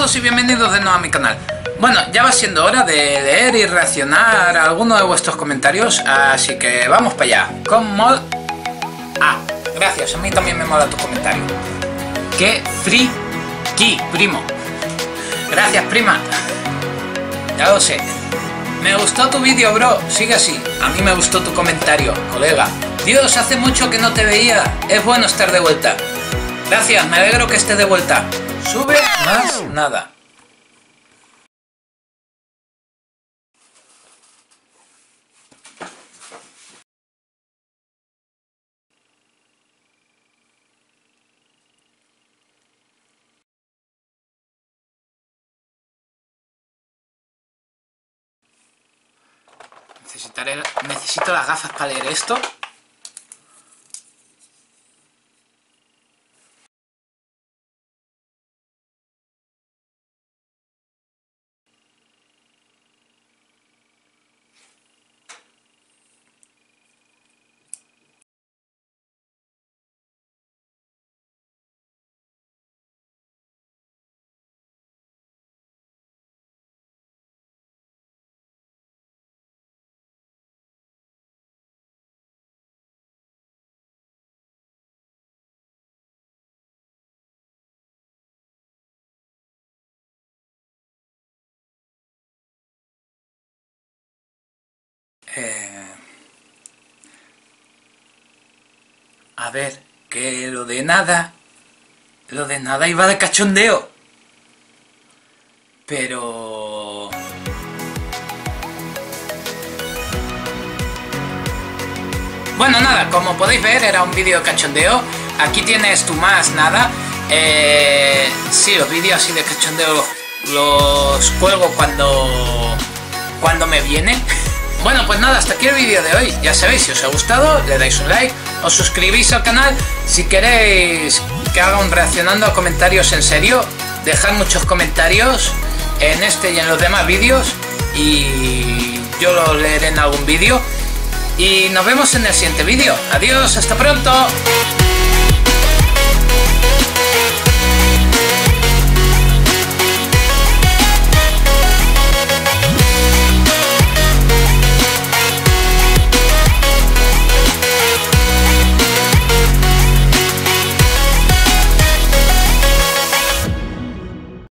todos y bienvenidos de nuevo a mi canal. Bueno, ya va siendo hora de leer y reaccionar a alguno de vuestros comentarios, así que vamos para allá. Con mod... Ah, gracias, a mí también me mola tu comentario. ¡Qué friki, primo! Gracias, prima. Ya lo sé. Me gustó tu vídeo, bro. Sigue así. A mí me gustó tu comentario, colega. Dios, hace mucho que no te veía. Es bueno estar de vuelta. Gracias, me alegro que esté de vuelta. Sube más nada. Necesito las gafas para leer esto. A ver, que lo de nada iba de cachondeo. Pero... Bueno, nada, como podéis ver, era un vídeo de cachondeo. Aquí tienes tu más nada. Sí, los vídeos así de cachondeo los cuelgo cuando me vienen. Bueno, pues nada, hasta aquí el vídeo de hoy. Ya sabéis, si os ha gustado, le dais un like, os suscribís al canal. Si queréis que haga un reaccionando a comentarios en serio, dejad muchos comentarios en este y en los demás vídeos y yo los leeré en algún vídeo. Y nos vemos en el siguiente vídeo. Adiós, hasta pronto.